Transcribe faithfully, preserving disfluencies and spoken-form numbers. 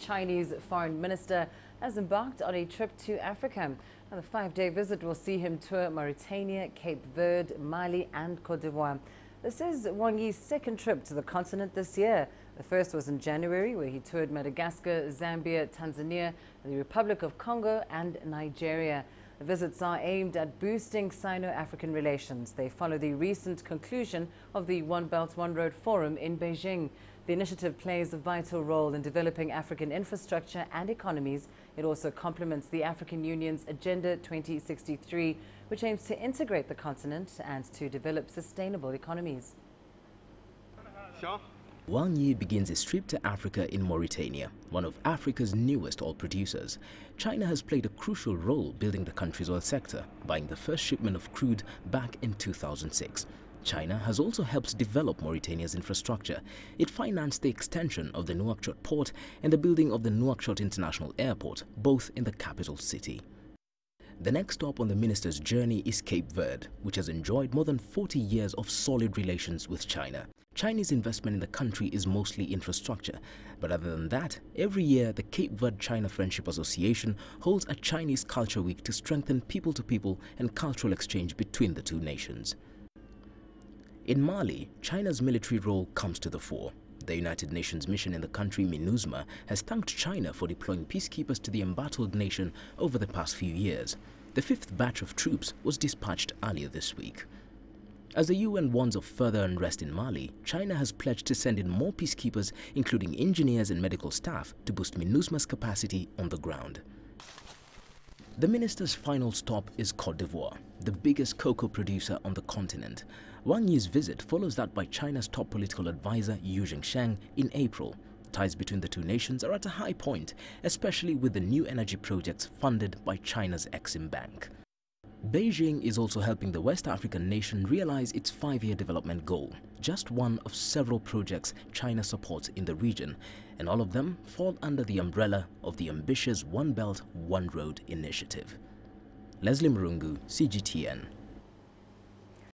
Chinese foreign minister has embarked on a trip to Africa. Now, the five-day visit will see him tour Mauritania, Cape Verde, Mali and Côte d'Ivoire. This is Wang Yi's second trip to the continent this year. The first was in January, where he toured Madagascar, Zambia, Tanzania, the Republic of Congo and Nigeria. The visits are aimed at boosting Sino-African relations. They follow the recent conclusion of the One Belt, One Road Forum in Beijing. The initiative plays a vital role in developing African infrastructure and economies. It also complements the African Union's Agenda twenty sixty-three, which aims to integrate the continent and to develop sustainable economies. Wang Yi begins his trip to Africa in Mauritania, one of Africa's newest oil producers. China has played a crucial role building the country's oil sector, buying the first shipment of crude back in two thousand six. China has also helped develop Mauritania's infrastructure. It financed the extension of the Nouakchott port and the building of the Nouakchott International Airport, both in the capital city. The next stop on the minister's journey is Cape Verde, which has enjoyed more than forty years of solid relations with China. Chinese investment in the country is mostly infrastructure, but other than that, every year the Cape Verde-China Friendship Association holds a Chinese Culture Week to strengthen people-to-people and cultural exchange between the two nations. In Mali, China's military role comes to the fore. The United Nations mission in the country, MINUSMA, has thanked China for deploying peacekeepers to the embattled nation over the past few years. The fifth batch of troops was dispatched earlier this week. As the U N warns of further unrest in Mali, China has pledged to send in more peacekeepers, including engineers and medical staff, to boost MINUSMA's capacity on the ground. The minister's final stop is Côte d'Ivoire, the biggest cocoa producer on the continent. Wang Yi's visit follows that by China's top political advisor, Yu Zheng Sheng, in April. Ties between the two nations are at a high point, especially with the new energy projects funded by China's Exim Bank. Beijing is also helping the West African nation realize its five-year development goal, just one of several projects China supports in the region, and all of them fall under the umbrella of the ambitious One Belt, One Road initiative. Leslie Morungu, C G T N.